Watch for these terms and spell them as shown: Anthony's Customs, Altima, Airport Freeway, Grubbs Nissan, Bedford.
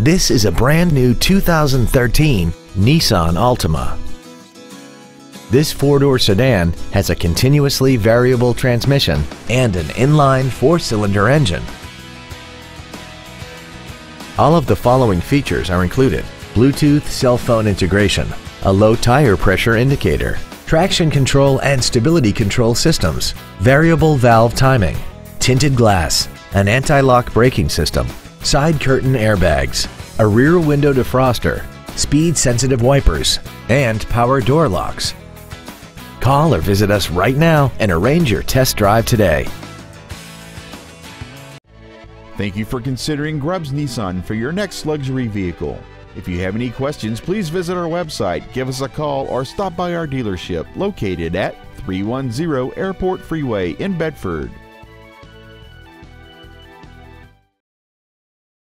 This is a brand new 2013 Nissan Altima. This four-door sedan has a continuously variable transmission and an inline four-cylinder engine. All of the following features are included: Bluetooth cell phone integration, a low tire pressure indicator, traction control and stability control systems, variable valve timing, tinted glass, an anti-lock braking system, side curtain airbags, a rear window defroster, speed-sensitive wipers, and power door locks. Call or visit us right now and arrange your test drive today. Thank you for considering Grubbs Nissan for your next luxury vehicle. If you have any questions, please visit our website, give us a call, or stop by our dealership located at 310 Airport Freeway in Bedford.